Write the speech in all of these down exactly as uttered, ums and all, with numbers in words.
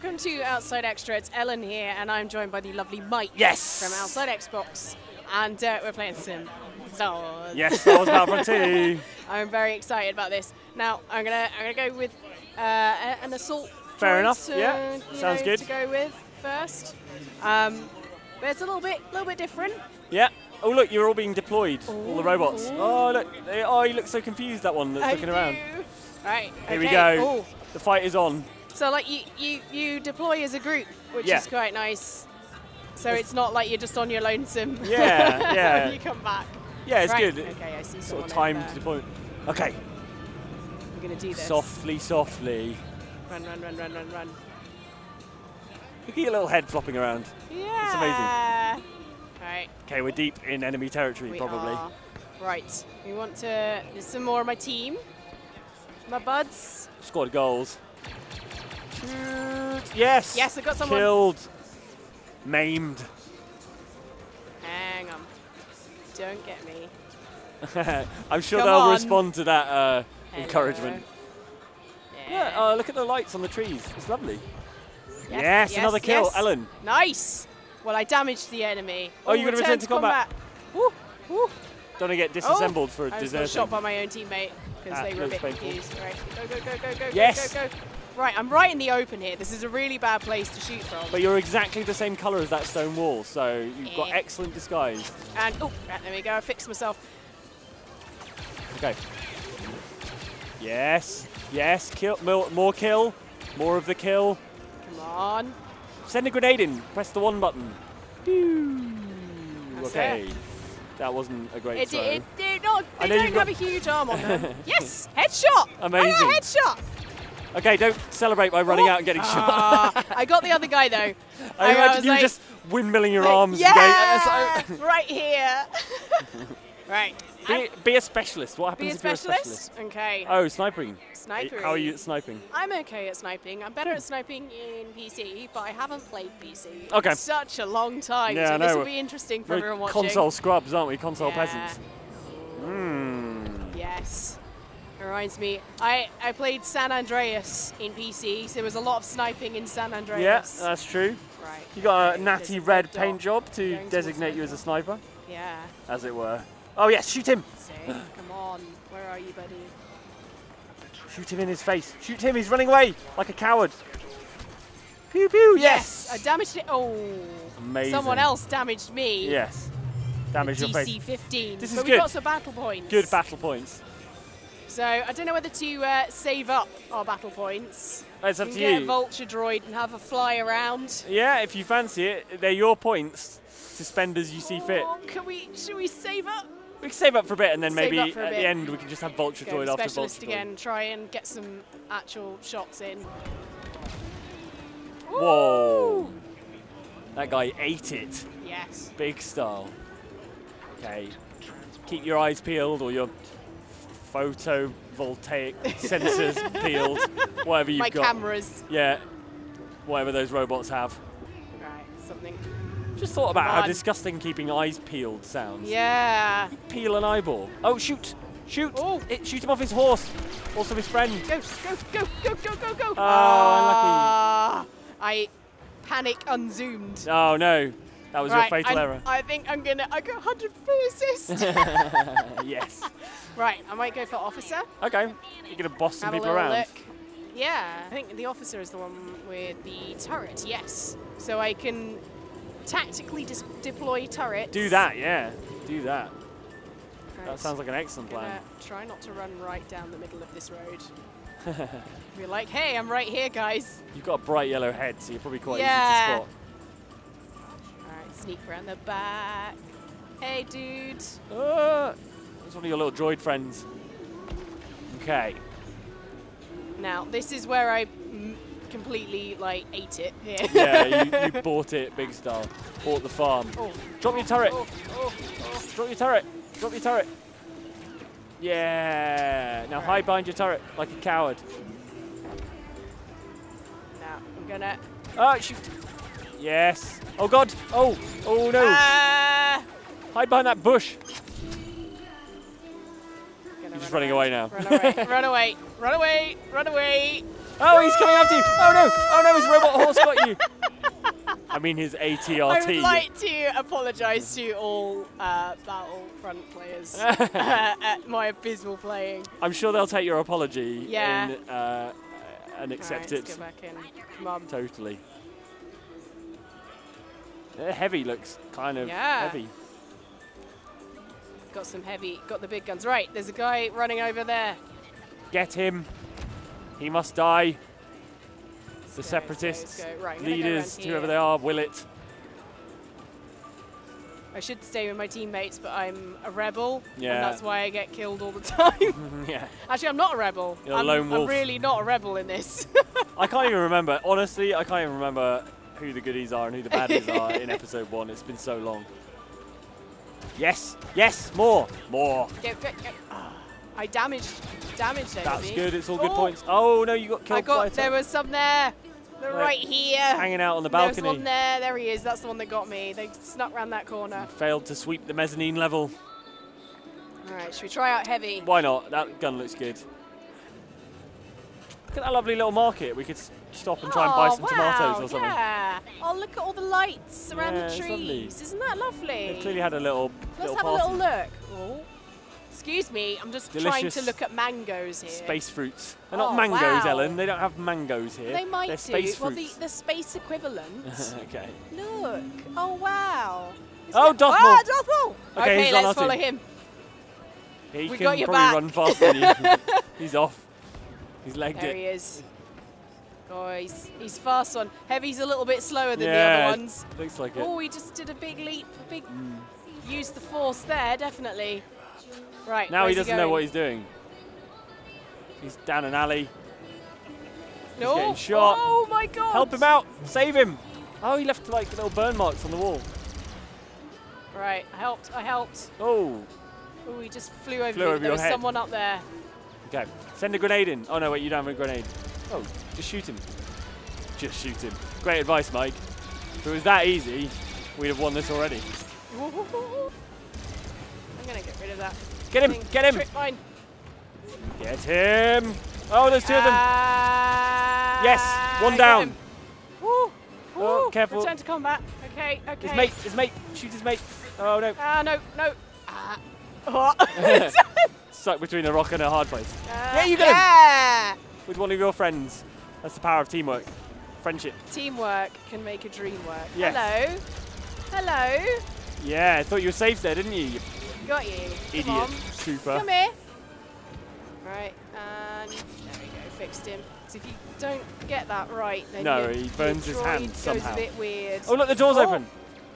welcome to Outside Xtra. It's Ellen here, and I'm joined by the lovely Mike. Yes. From Outside Xbox, and uh, we're playing Sim. Star Wars. Yes, Star Wars Battlefront two. I'm very excited about this. Now I'm gonna I'm gonna go with uh, an assault. Fair enough. To, yeah. Sounds know, good. To go with first. Um, but it's a little bit little bit different. Yeah. Oh look, you're all being deployed. Ooh. All the robots. Ooh. Oh look. They, oh, you look so confused. That one that's I looking do. around. Right. Here okay. we go. Ooh. The fight is on. So like you, you, you deploy as a group, which yeah. is quite nice. So it's, it's not like you're just on your lonesome. Yeah, yeah. When you come back. Yeah, it's right. good. Okay, I see. Sort of timed deployment. Okay. We're gonna do this. Softly, softly. Run, run, run, run, run, run. Look at your little head flopping around. Yeah. It's amazing. Right. Okay, we're deep in enemy territory, we probably. Are. Right. We want to. There's some more of my team. My buds. Scored goals. Yes! Yes, I got someone. Killed. Maimed. Hang on. Don't get me. I'm sure Come they'll on. respond to that uh, encouragement. Yeah, yeah. Uh, look at the lights on the trees. It's lovely. Yes, yes, yes another kill. Yes. Ellen. Nice. Well, I damaged the enemy. Oh, Ooh, you're going to return to combat. combat. Woo, woo. Don't want to get disassembled oh, for a I was deserting. shot by my own teammate because ah, they were a bit painful. confused. Right. Go, go, go, go, go, yes. go, go, go. Right, I'm right in the open here. This is a really bad place to shoot from. But you're exactly the same colour as that stone wall, so you've eh. got excellent disguise. And, oh, right, there we go. I fixed myself. Okay. Yes. Yes. Kill. More, more kill. More of the kill. Come on. Send a grenade in. Press the one button. That's okay. It. That wasn't a great it, throw. It, it, not, they don't have a huge arm on them. Yes. Headshot. Amazing. I got headshot. Okay, don't celebrate by running oh. out and getting ah. shot. I got the other guy, though. I, I imagine you like, just windmilling your like, arms. Yeah, and right here. Right. Be, be a specialist. What happens be if you're a specialist? Okay. Oh, sniping. Sniping. How are you at sniping? I'm okay at sniping. I'm better at sniping in P C, but I haven't played P C okay. in such a long time. Yeah, so no, this will be interesting for everyone watching. Console scrubs, aren't we? Console yeah. peasants. Mm. Yes. Reminds me, I, I played San Andreas in P C, so there was a lot of sniping in San Andreas. Yeah, that's true. Right. You got okay, a natty red paint job to designate you as a sniper. Yeah. As it were. Oh yes, shoot him! Say, come on, where are you, buddy? Shoot him in his face. Shoot him, he's running away like a coward. Pew pew, yes! yes I damaged it. Oh. Amazing. Someone else damaged me. Yes. Damage your face. D C fifteen. This is but good. We've got some battle points. Good battle points. So I don't know whether to uh, save up our battle points. It's up to you. Get a vulture droid and have a fly around. Yeah, if you fancy it, they're your points to spend as you see fit. Oh, can we? Should we save up? We can save up for a bit, and then save maybe at bit. the end we can just have vulture Go droid after vulture specialist again. Droid. Try and get some actual shots in. Whoa! Ooh. That guy ate it. Yes. Big style. Okay. Keep your eyes peeled, or your photovoltaic sensors peeled, whatever you've My got. My cameras. Yeah, whatever those robots have. Right, something. Just thought about Come how on. disgusting keeping eyes peeled sounds. Yeah. You peel an eyeball. Oh, shoot, shoot. Oh. It, shoot him off his horse, also his friend. Go, go, go, go, go, go, go. Oh, uh, unlucky. I panic unzoomed. Oh, no. That was right, your fatal I'm, error. I think I'm going to, I got one hundred full assist. Yes. Right, I might go for officer. Okay. You're going to boss some Have people a around. Look. Yeah. I think the officer is the one with the turret, yes. So I can tactically dis deploy turrets. Do that, yeah. Do that. Right. That sounds like an excellent I'm plan. Try not to run right down the middle of this road. You're like, hey, I'm right here, guys. You've got a bright yellow head, so you're probably quite yeah. easy to spot. Sneak around the back. Hey, dude. Uh, that's one of your little droid friends. Okay. Now, this is where I m completely, like, ate it here. Yeah, you, you bought it, big style. Bought the farm. Oh. Drop your turret. Oh. Oh. Oh. Drop your turret. Drop your turret. Yeah. Now, right. hide behind your turret like a coward. Now, I'm going to... Oh, shoot. Yes. Oh, God. Oh. Oh, no. Uh, Hide behind that bush. You're just running away, away now. Run away. Run away. Run away. Run away. Oh, he's coming after you. Oh, no. Oh, no, his robot horse got you. I mean, his A T R T. I would like to apologize to all uh, Battlefront players uh, at my abysmal playing. I'm sure they'll take your apology yeah. in, uh, and accept right, it. Let's get back in. Mum. Totally. They're heavy looks kind of yeah. heavy. Got some heavy, got the big guns. Right, there's a guy running over there. Get him. He must die. Let's the go, separatists, let's go, let's go. Right, leaders, whoever they are, will it. I should stay with my teammates, but I'm a rebel, yeah. and that's why I get killed all the time. yeah. Actually, I'm not a rebel. You're I'm, a lone wolf. I'm really not a rebel in this. I can't even remember. Honestly, I can't even remember who the goodies are and who the baddies are in episode one. It's been so long. Yes, yes, more, more. Go, go, go. I damaged, damaged them. That's good. It's all good oh. points. Oh no, you got killed. I got. By there was some there. They're right. right here. Hanging out on the balcony. There's one there. There he is. That's the one that got me. They snuck round that corner. You failed to sweep the mezzanine level. All right, should we try out heavy? Why not? That gun looks good. Look at that lovely little market. We could stop and try oh, and buy some wow, tomatoes or something. Yeah. Oh, look at all the lights around yeah, the trees. Isn't that lovely? They clearly had a little. Let's little have party. a little look. Oh. Excuse me, I'm just Delicious trying to look at mangoes here. Space fruits. They're oh, not mangoes, wow. Ellen. They don't have mangoes here. They might They're space do. Fruits. Well, the, the space equivalent. okay. Look. Oh, wow. Isn't oh, Darth Maul. Ah, Darth Maul. Okay, okay let's follow him. He we can got your probably back. run faster than you. He's off. He's legged there it. There he is. Oh, he's, he's fast on. Heavy's a little bit slower than yeah, the other ones. Looks like it. Oh, he just did a big leap. A big mm. Used the force there, definitely. Right. Now he doesn't he know what he's doing. He's down an alley. He's no. getting shot. Oh, my God. Help him out. Save him. Oh, he left, like, little burn marks on the wall. Right. I helped. I helped. Oh. Oh, he just flew over, flew over There was head. someone up there. Okay. Send a grenade in. Oh, no, wait. You don't have a grenade. Oh, just shoot him. Just shoot him. Great advice, Mike. If it was that easy, we'd have won this already. I'm going to get rid of that. Get him! Get him! Trip mine. Get him! Oh, there's two of them. Uh, yes, one down. Woo! Woo! Oh, careful. Return to combat. Okay, okay. His mate, his mate, shoot his mate. Oh no! Ah, uh, no, no. Ah. What? Stuck between a rock and a hard place. Uh, yeah, you got yeah. him. With one of your friends. That's the power of teamwork, friendship. Teamwork can make a dream work. Yes. Hello. Hello. Yeah, I thought you were safe there, didn't you? you Got you. Idiot. Come Trooper. Come here. Right, and there we go, fixed him. So if you don't get that right, then no, he burns his hand somehow. Goes a bit weird. Oh, look, the door's oh. open.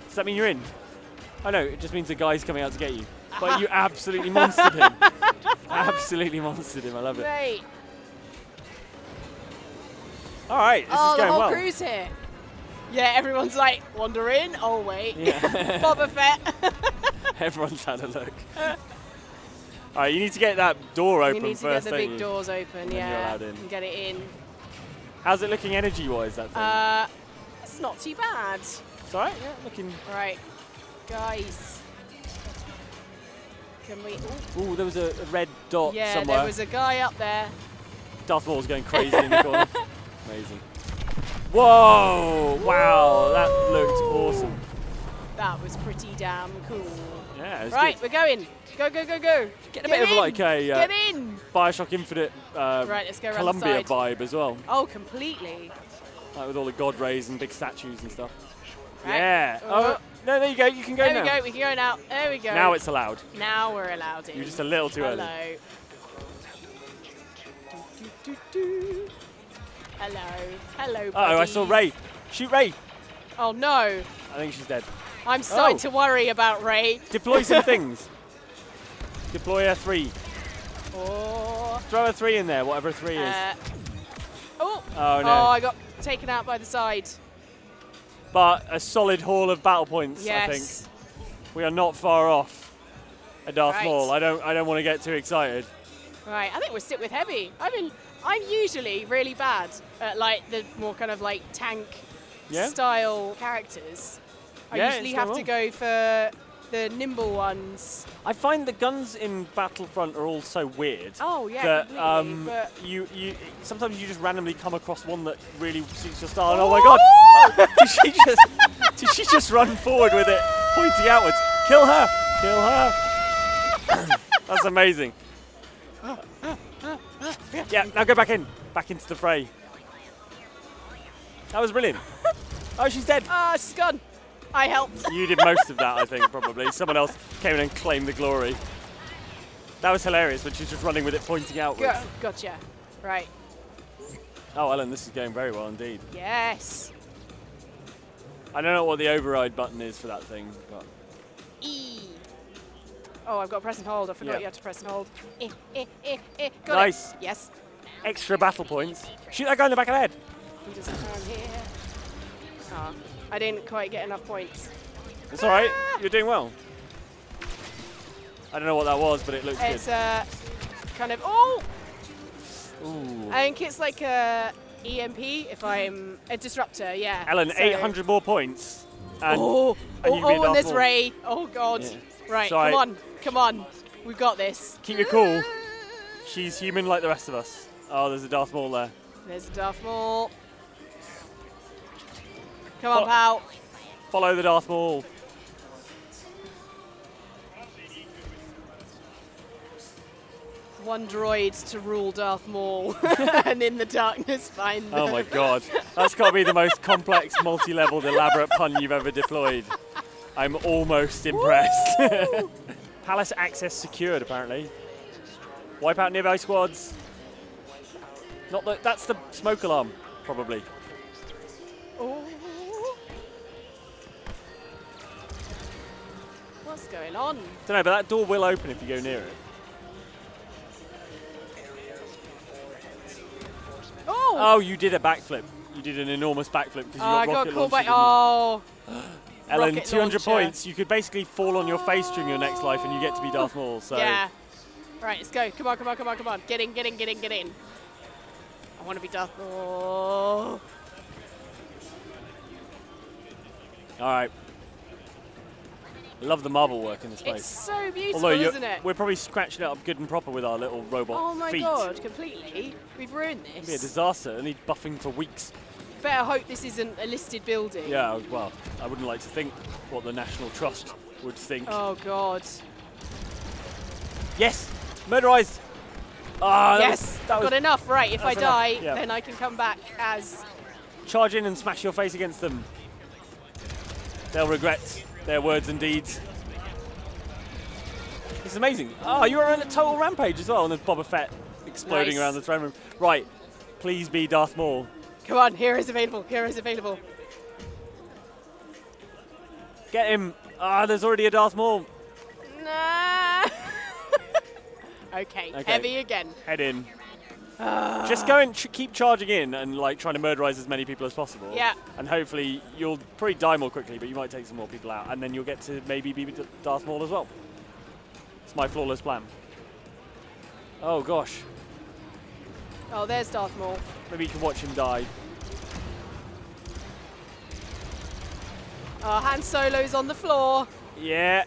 Does that mean you're in? Oh, no, it just means the guy's coming out to get you. But you absolutely monstered him. absolutely monstered him. I love it. Right. All right, this oh, is going well. Oh, the whole crew's here. Yeah, everyone's like, wander in. Oh, wait. Yeah. Boba Fett. Everyone's had a look. All right, you need to get that door open first, don't you? You need to first, get the big you? doors open, and yeah, in. and get it in. How's it looking energy-wise, that thing? Uh, it's not too bad. It's all right, yeah, looking... All right, guys. Can we... Ooh, Ooh there was a red dot yeah, somewhere. Yeah, there was a guy up there. Darth Maul's going crazy in the corner. Amazing. Whoa! Wow, Ooh. that looked awesome. That was pretty damn cool. Yeah, right, good. we're going. Go, go, go, go. Get a bit in. of like a uh, Get in. Bioshock Infinite uh, right, let's go Columbia vibe as well. Oh, completely. Like with all the god rays and big statues and stuff. Right. Yeah. Ooh. Oh, no, there you go. You can go there now. There we go. We can go now. There we go. Now it's allowed. Now we're allowed in. You're just a little too Hello. early. Do, do, do, do. Hello. Hello, buddy. Uh oh, I saw Rey. Shoot Rey. Oh, no. I think she's dead. I'm starting oh. to worry about Rey. Deploy some things. Deploy a three. Or throw a three in there, whatever a three uh, is. Oh. Oh, no. Oh, I got taken out by the side. But a solid haul of battle points, yes. I think. We are not far off a Darth right. Maul. I don't, I don't want to get too excited. Right, I think we'll stick with heavy. I mean, I'm usually really bad at, like, the more kind of, like, tank-style yeah. characters. I yeah, usually have well. to go for the nimble ones. I find the guns in Battlefront are all so weird. Oh yeah, that, completely. Um, but you, you, sometimes you just randomly come across one that really suits your style, and oh, oh my god, oh, did she just, did she just run forward with it, pointing outwards? Kill her, kill her. That's amazing. Yeah, now go back in, back into the fray. That was brilliant. Oh, she's dead. Ah, uh, she's gone. I helped. You did most of that, I think, probably. Someone else came in and claimed the glory. That was hilarious, but she's just running with it pointing outwards. Go gotcha. Right. Oh, Ellen, this is going very well indeed. Yes. I don't know what the override button is for that thing. But E. Oh, I've got to press and hold. I forgot yeah. you had to press and hold. Eh, eh, eh, eh. Got nice. It. Yes. Extra battle points. Shoot that guy in the back of the head. He doesn't come here. Oh. I didn't quite get enough points. It's all right. Ah! You're doing well. I don't know what that was, but it looks it's good. It's uh, kind of... Oh! Ooh. I think it's like a E M P if I'm a disruptor, yeah. Ellen, so. eight hundred more points. And, oh, and, oh, oh, and there's Rey. Oh, God. Yeah. Right, so come I, on. Come on. We've got this. Keep your cool. She's human like the rest of us. Oh, there's a Darth Maul there. There's a Darth Maul. Come on, pal. Follow the Darth Maul. One droid to rule Darth Maul, and in the darkness find them. Oh my god. That's got to be the most complex, multi-leveled, elaborate pun you've ever deployed. I'm almost impressed. Palace access secured, apparently. Wipe out nearby squads. Not the, that's the smoke alarm, probably. Oh. What's going on? Don't know, but that door will open if you go near it. Oh! Oh, you did a backflip. You did an enormous backflip because you got rocket launcher. I got caught by oh. Ellen, two hundred points. You could basically fall on your face during your next life, and you get to be Darth Maul. So yeah. Right, let's go. Come on, come on, come on, come on. Get in, get in, get in, get in. I want to be Darth Maul. All right. I love the marble work in this place. It's so beautiful, isn't it? We're probably scratching it up good and proper with our little robot feet. Oh my god, completely. We've ruined this. It'll be a disaster. I need buffing for weeks. Better hope this isn't a listed building. Yeah, well, I wouldn't like to think what the National Trust would think. Oh god. Yes! Murderized! Ah, yes! Got enough. Right, if I die, then I can come back as... Charge in and smash your face against them. They'll regret their words and deeds. It's amazing. Oh, you were on a total rampage as well, and there's Boba Fett exploding nice. Around the throne room. Right, please be Darth Maul. Come on, here is available, here is available. Get him. Ah, oh, there's already a Darth Maul. Nah. okay, okay, heavy again. Head in. Uh. Just go and ch keep charging in and like trying to murderize as many people as possible. Yeah. And hopefully you'll probably die more quickly, but you might take some more people out, and then you'll get to maybe be Darth Maul as well. It's my flawless plan. Oh gosh. Oh, there's Darth Maul. Maybe you can watch him die. Oh, Han Solo's on the floor. Yeah.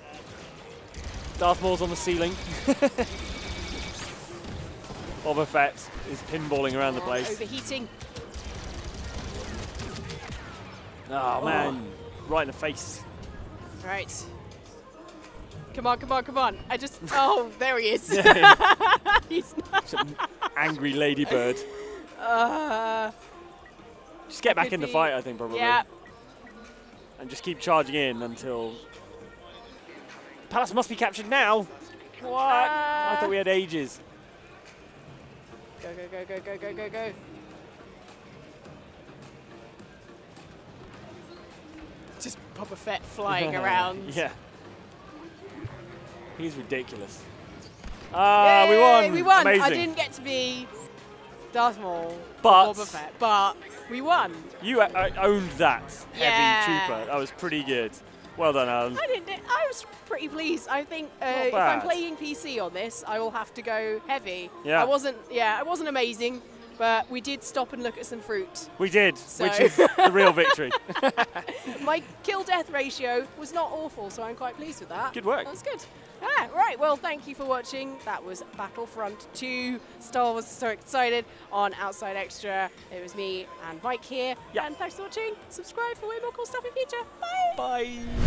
Darth Maul's on the ceiling. Boba Fett is pinballing around the place. Overheating. Oh, man. Oh. Right in the face. Right. Come on, come on, come on. I just... Oh, there he is. He's not... Some angry ladybird. Uh, just get back in the fight, I think, probably. Yeah. And just keep charging in until... Palace must be captured now. What? Uh, I thought we had ages. Go, go, go, go, go, go, go, go. Just Boba Fett flying around. Yeah. He's ridiculous. Ah, we won. We won. Amazing. I didn't get to be Darth Maul but or Boba Fett, but we won. You uh, owned that heavy yeah. trooper. That was pretty good. Well done, Alan. I didn't. I was pretty pleased. I think uh, if I'm playing P C on this, I will have to go heavy. Yeah. I wasn't. Yeah, I wasn't amazing, But we did stop and look at some fruit. We did, so. Which is the real victory. My kill-death ratio was not awful, so I'm quite pleased with that. Good work. That was good. Ah, right, well, thank you for watching. That was Battlefront two. Star Wars So Excited on Outside Xtra. It was me and Mike here. Yep. And thanks for watching. Subscribe for way more cool stuff in the future. Bye. Bye.